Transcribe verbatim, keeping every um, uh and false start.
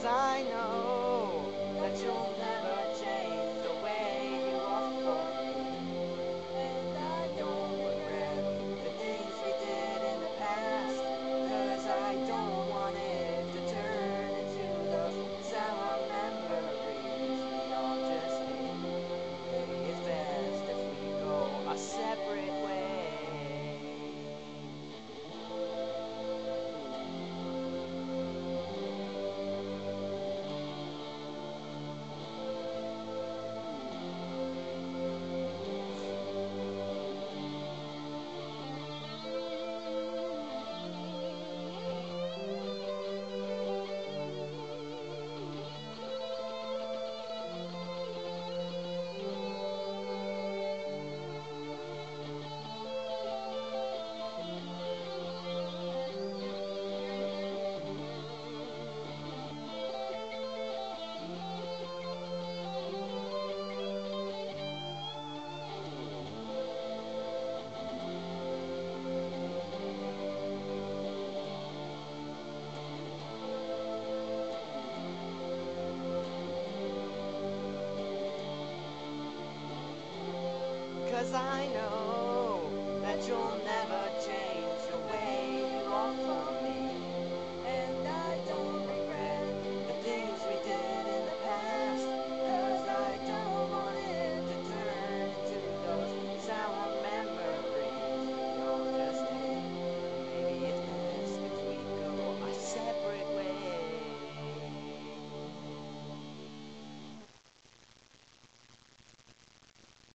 'Cause I know that you'll never change the way you are for me. And I don't regret the things we did in the past, 'cause I don't want it to turn into those sour memories we all just need. Maybe it's best if we go our separate ways. Cause I know that you'll never